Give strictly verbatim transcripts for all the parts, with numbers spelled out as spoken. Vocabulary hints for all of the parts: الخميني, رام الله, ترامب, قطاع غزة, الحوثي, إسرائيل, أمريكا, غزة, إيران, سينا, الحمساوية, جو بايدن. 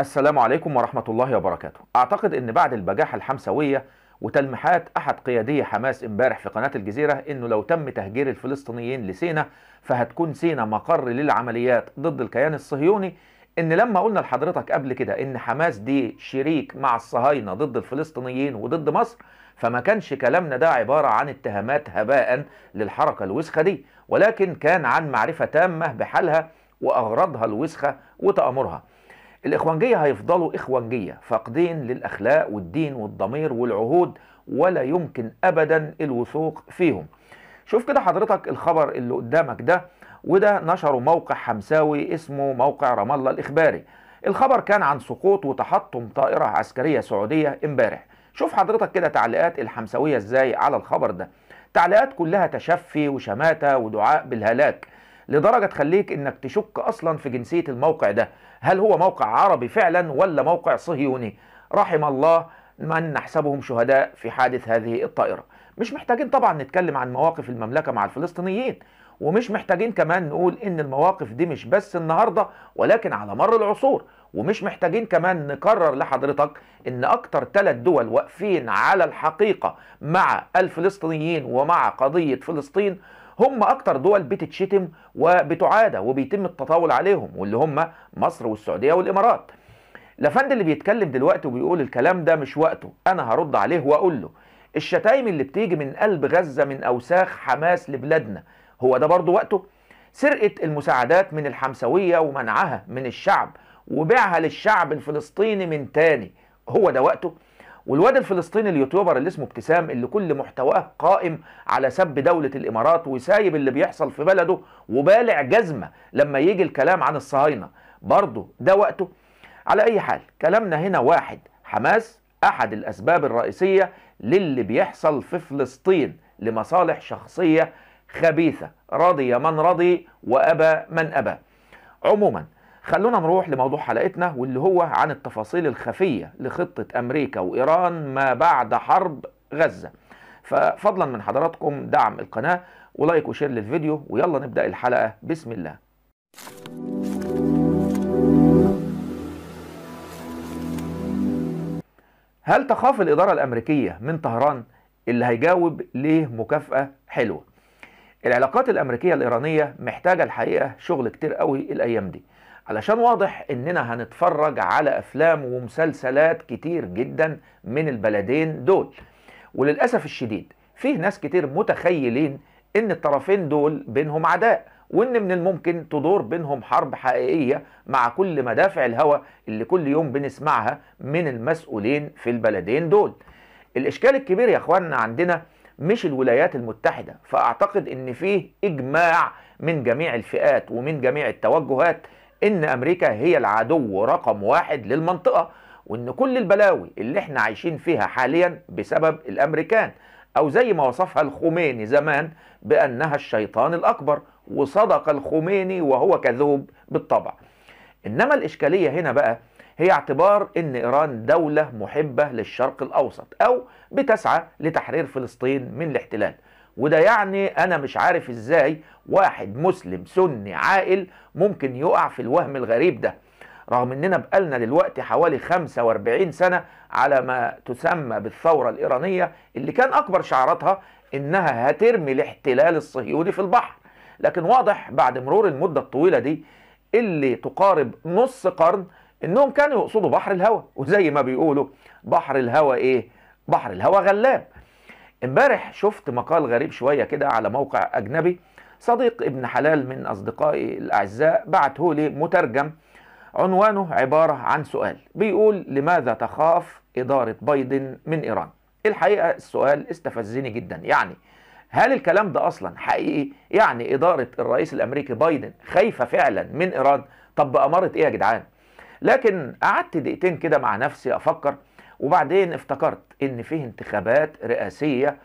السلام عليكم ورحمة الله وبركاته. أعتقد أن بعد البجاحة الحمساوية وتلميحات أحد قيادي حماس امبارح في قناة الجزيرة أنه لو تم تهجير الفلسطينيين لسينا فهتكون سينا مقر للعمليات ضد الكيان الصهيوني، أن لما قلنا لحضرتك قبل كده أن حماس دي شريك مع الصهاينة ضد الفلسطينيين وضد مصر، فما كانش كلامنا ده عبارة عن اتهامات هباء للحركة الوسخة دي، ولكن كان عن معرفة تامة بحالها وأغراضها الوسخة وتأمرها. الإخوانجية هيفضلوا إخوانجية، فاقدين للأخلاق والدين والضمير والعهود، ولا يمكن أبدا الوثوق فيهم. شوف كده حضرتك الخبر اللي قدامك ده، وده نشره موقع حمساوي اسمه موقع رام الله الإخباري. الخبر كان عن سقوط وتحطم طائرة عسكرية سعودية امبارح. شوف حضرتك كده تعليقات الحمساوية ازاي على الخبر ده، تعليقات كلها تشفي وشماتة ودعاء بالهلاك، لدرجة تخليك انك تشك اصلا في جنسية الموقع ده، هل هو موقع عربي فعلا ولا موقع صهيوني؟ رحم الله من نحسبهم شهداء في حادث هذه الطائرة. مش محتاجين طبعا نتكلم عن مواقف المملكة مع الفلسطينيين، ومش محتاجين كمان نقول ان المواقف دي مش بس النهاردة ولكن على مر العصور، ومش محتاجين كمان نكرر لحضرتك ان اكتر ثلاث دول واقفين على الحقيقة مع الفلسطينيين ومع قضية فلسطين هم أكتر دول بتتشتم وبتعادى وبيتم التطاول عليهم، واللي هم مصر والسعودية والإمارات. لفند اللي بيتكلم دلوقتي وبيقول الكلام ده مش وقته، أنا هرد عليه وأقول له الشتايم اللي بتيجي من قلب غزة من أوساخ حماس لبلادنا هو ده برضه وقته؟ سرقة المساعدات من الحمساوية ومنعها من الشعب وبيعها للشعب الفلسطيني من تاني هو ده وقته؟ والواد الفلسطيني اليوتيوبر اللي اسمه ابتسام اللي كل محتواه قائم على سب دولة الإمارات وسايب اللي بيحصل في بلده وبالع جزمة لما يجي الكلام عن الصهاينة برضه ده وقته؟ على أي حال كلامنا هنا واحد، حماس أحد الأسباب الرئيسية للي بيحصل في فلسطين لمصالح شخصية خبيثة، رضي من رضي وأبى من أبى. عموما خلونا نروح لموضوع حلقتنا واللي هو عن التفاصيل الخفية لخطة أمريكا وإيران ما بعد حرب غزة، ففضلا من حضراتكم دعم القناة ولايك وشير للفيديو، ويلا نبدأ الحلقة بسم الله. هل تخاف الإدارة الأمريكية من طهران؟ اللي هيجاوب ليه مكافأة حلوة. العلاقات الأمريكية الإيرانية محتاجة الحقيقة شغل كتير قوي الأيام دي، علشان واضح اننا هنتفرج على افلام ومسلسلات كتير جدا من البلدين دول، وللاسف الشديد فيه ناس كتير متخيلين ان الطرفين دول بينهم عداء، وان من الممكن تدور بينهم حرب حقيقيه مع كل مدافع الهوى اللي كل يوم بنسمعها من المسؤولين في البلدين دول. الاشكال الكبير يا اخواننا عندنا مش الولايات المتحده، فاعتقد ان فيه اجماع من جميع الفئات ومن جميع التوجهات إن أمريكا هي العدو رقم واحد للمنطقة، وإن كل البلاوي اللي إحنا عايشين فيها حاليا بسبب الأمريكان، أو زي ما وصفها الخميني زمان بأنها الشيطان الأكبر، وصدق الخميني وهو كذوب بالطبع. إنما الإشكالية هنا بقى هي اعتبار إن إيران دولة محبة للشرق الأوسط أو بتسعى لتحرير فلسطين من الاحتلال، وده يعني أنا مش عارف إزاي واحد مسلم سني عاقل ممكن يقع في الوهم الغريب ده، رغم إننا بقالنا دلوقتي حوالي خمسة وأربعين سنة على ما تسمى بالثورة الإيرانية، اللي كان أكبر شعاراتها إنها هترمي الاحتلال الصهيوني في البحر، لكن واضح بعد مرور المدة الطويلة دي اللي تقارب نص قرن إنهم كانوا يقصدوا بحر الهوى، وزي ما بيقولوا بحر الهوى إيه؟ بحر الهوى غلاب. امبارح شفت مقال غريب شوية كده على موقع أجنبي، صديق ابن حلال من أصدقائي الأعزاء بعته لي مترجم، عنوانه عبارة عن سؤال بيقول لماذا تخاف إدارة بايدن من إيران؟ الحقيقة السؤال استفزني جدا، يعني هل الكلام ده أصلا حقيقي؟ يعني إدارة الرئيس الأمريكي بايدن خايفة فعلا من إيران؟ طب بأمارة إيه يا جدعان؟ لكن قعدت دقيقتين كده مع نفسي أفكر، وبعدين افتكرت ان فيه انتخابات رئاسية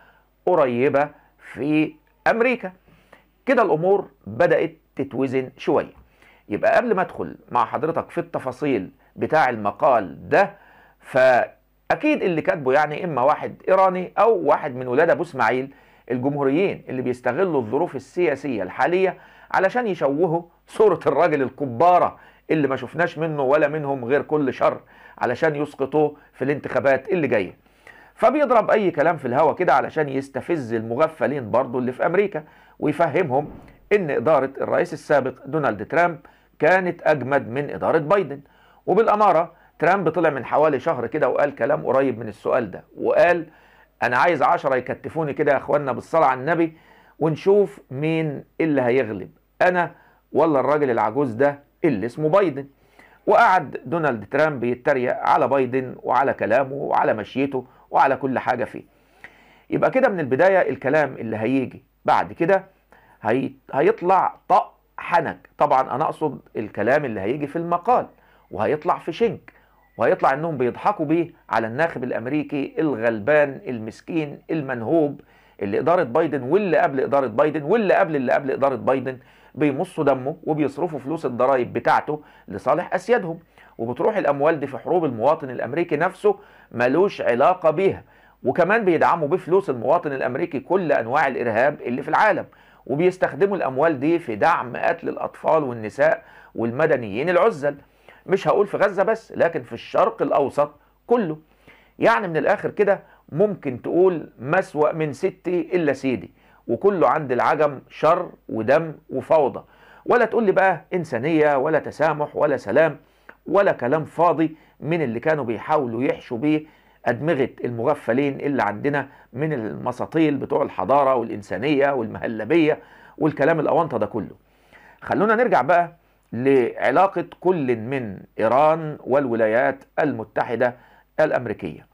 قريبة في امريكا، كده الامور بدأت تتوزن شوية. يبقى قبل ما ادخل مع حضرتك في التفاصيل بتاع المقال ده، فاكيد اللي كاتبه يعني اما واحد ايراني او واحد من ولاد ابو اسماعيل الجمهوريين اللي بيستغلوا الظروف السياسية الحالية علشان يشوهوا صورة الراجل الكبارة اللي ما شفناش منه ولا منهم غير كل شر علشان يسقطوه في الانتخابات اللي جايه. فبيضرب اي كلام في الهوا كده علشان يستفز المغفلين برضو اللي في امريكا ويفهمهم ان اداره الرئيس السابق دونالد ترامب كانت اجمد من اداره بايدن. وبالاماره ترامب طلع من حوالي شهر كده وقال كلام قريب من السؤال ده، وقال انا عايز عشرة يكتفوني كده يا اخوانا بالصلاه على النبي ونشوف مين اللي هيغلب، انا ولا الراجل العجوز ده اللي اسمه بايدن. وقعد دونالد ترامب يتريق على بايدن وعلى كلامه وعلى مشيته وعلى كل حاجه فيه. يبقى كده من البدايه الكلام اللي هيجي بعد كده هي... هيطلع طق حنك. طبعا انا اقصد الكلام اللي هيجي في المقال وهيطلع في شنك، وهيطلع انهم بيضحكوا بيه على الناخب الامريكي الغلبان المسكين المنهوب اللي اداره بايدن واللي قبل اداره بايدن واللي قبل اللي قبل اداره بايدن بيمصوا دمه وبيصرفوا فلوس الضرائب بتاعته لصالح اسيادهم، وبتروح الاموال دي في حروب المواطن الامريكي نفسه ملوش علاقه بيها. وكمان بيدعموا بفلوس المواطن الامريكي كل انواع الارهاب اللي في العالم، وبيستخدموا الاموال دي في دعم قتل الاطفال والنساء والمدنيين العزل، مش هقول في غزه بس لكن في الشرق الاوسط كله. يعني من الاخر كده ممكن تقول مسوأ من ستي الا سيدي، وكله عند العجم شر ودم وفوضى، ولا تقول لي بقى انسانيه ولا تسامح ولا سلام ولا كلام فاضي من اللي كانوا بيحاولوا يحشوا بيه ادمغه المغفلين اللي عندنا من المساطيل بتوع الحضاره والانسانيه والمهلبيه والكلام الاونطه ده كله. خلونا نرجع بقى لعلاقه كل من ايران والولايات المتحده الامريكيه.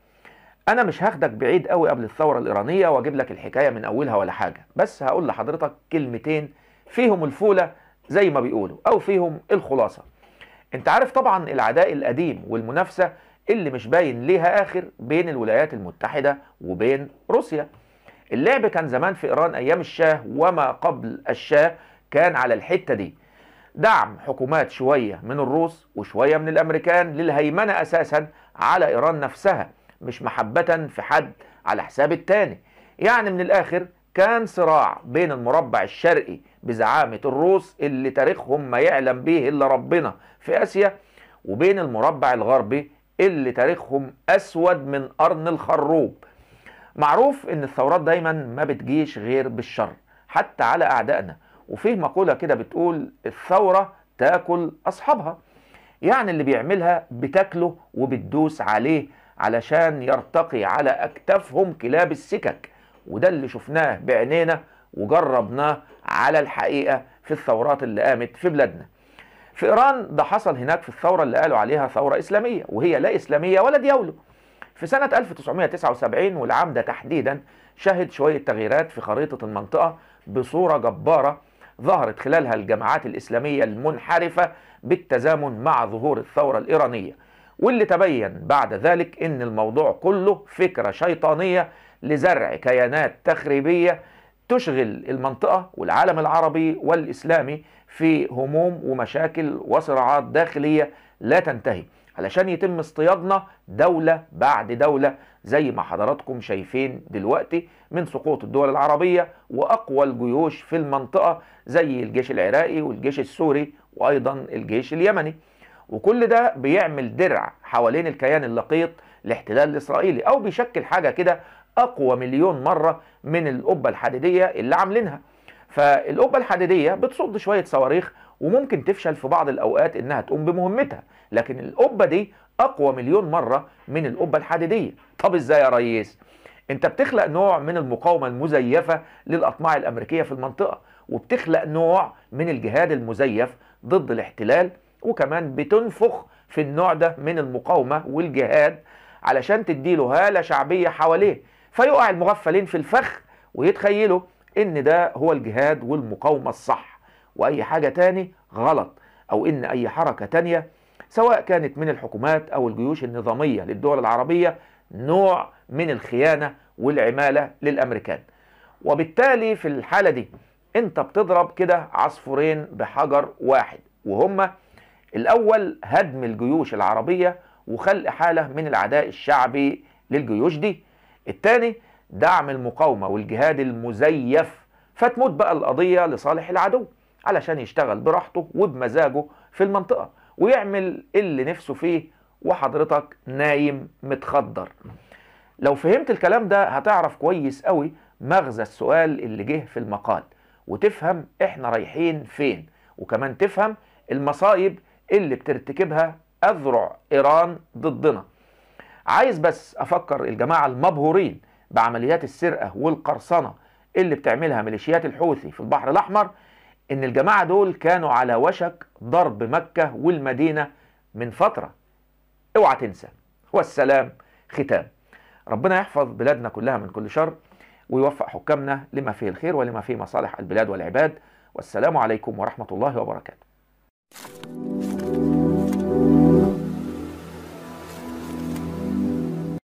انا مش هاخدك بعيد قوي قبل الثوره الايرانيه واجيب لك الحكايه من اولها ولا حاجه، بس هقول لحضرتك كلمتين فيهم الفوله زي ما بيقولوا او فيهم الخلاصه. انت عارف طبعا العداء القديم والمنافسه اللي مش باين ليها اخر بين الولايات المتحده وبين روسيا. اللعب كان زمان في ايران ايام الشاه وما قبل الشاه كان على الحته دي، دعم حكومات شويه من الروس وشويه من الامريكان للهيمنه اساسا على ايران نفسها، مش محبة في حد على حساب التاني. يعني من الآخر كان صراع بين المربع الشرقي بزعامة الروس اللي تاريخهم ما يعلم به إلا ربنا في آسيا، وبين المربع الغربي اللي تاريخهم أسود من قرن الخروب. معروف إن الثورات دايما ما بتجيش غير بالشر حتى على أعدائنا، وفيه مقولة كده بتقول الثورة تاكل أصحابها، يعني اللي بيعملها بتاكله وبتدوس عليه علشان يرتقي على أكتافهم كلاب السكك، وده اللي شفناه بعينينا وجربناه على الحقيقة في الثورات اللي قامت في بلادنا. في إيران ده حصل هناك في الثورة اللي قالوا عليها ثورة إسلامية، وهي لا إسلامية ولا ديولو. في سنة ألف وتسعمائة وتسعة وسبعين والعام ده تحديدا شهد شوية تغييرات في خريطة المنطقة بصورة جبارة ظهرت خلالها الجماعات الإسلامية المنحرفة بالتزامن مع ظهور الثورة الإيرانية، واللي تبين بعد ذلك ان الموضوع كله فكرة شيطانية لزرع كيانات تخريبية تشغل المنطقة والعالم العربي والإسلامي في هموم ومشاكل وصراعات داخلية لا تنتهي، علشان يتم اصطيادنا دولة بعد دولة زي ما حضراتكم شايفين دلوقتي من سقوط الدول العربية وأقوى الجيوش في المنطقة زي الجيش العراقي والجيش السوري وأيضا الجيش اليمني. وكل ده بيعمل درع حوالين الكيان اللقيط لاحتلال الإسرائيلي، أو بيشكل حاجة كده أقوى مليون مرة من القبة الحديدية اللي عاملينها. فالقبة الحديدية بتصد شوية صواريخ وممكن تفشل في بعض الأوقات إنها تقوم بمهمتها، لكن القبة دي أقوى مليون مرة من القبة الحديدية. طب إزاي يا ريس؟ أنت بتخلق نوع من المقاومة المزيفة للأطماع الأمريكية في المنطقة، وبتخلق نوع من الجهاد المزيف ضد الاحتلال، وكمان بتنفخ في النوع ده من المقاومة والجهاد علشان تديله هالة شعبية حواليه، فيقع المغفلين في الفخ ويتخيلوا ان ده هو الجهاد والمقاومة الصح، واي حاجة تاني غلط، او ان اي حركة تانية سواء كانت من الحكومات او الجيوش النظامية للدول العربية نوع من الخيانة والعمالة للامريكان. وبالتالي في الحالة دي انت بتضرب كده عصفورين بحجر واحد، وهما الأول هدم الجيوش العربية وخلق حالة من العداء الشعبي للجيوش دي، التاني دعم المقاومة والجهاد المزيف، فتموت بقى القضية لصالح العدو علشان يشتغل براحته وبمزاجه في المنطقة، ويعمل اللي نفسه فيه وحضرتك نايم متخدر. لو فهمت الكلام ده هتعرف كويس قوي مغزى السؤال اللي جه في المقال، وتفهم احنا رايحين فين، وكمان تفهم المصايب اللي بترتكبها أذرع إيران ضدنا. عايز بس أفكر الجماعة المبهورين بعمليات السرقة والقرصنة اللي بتعملها ميليشيات الحوثي في البحر الأحمر إن الجماعة دول كانوا على وشك ضرب مكة والمدينة من فترة. اوعى تنسى. والسلام ختام. ربنا يحفظ بلادنا كلها من كل شر، ويوفق حكامنا لما فيه الخير ولما فيه مصالح البلاد والعباد. والسلام عليكم ورحمة الله وبركاته.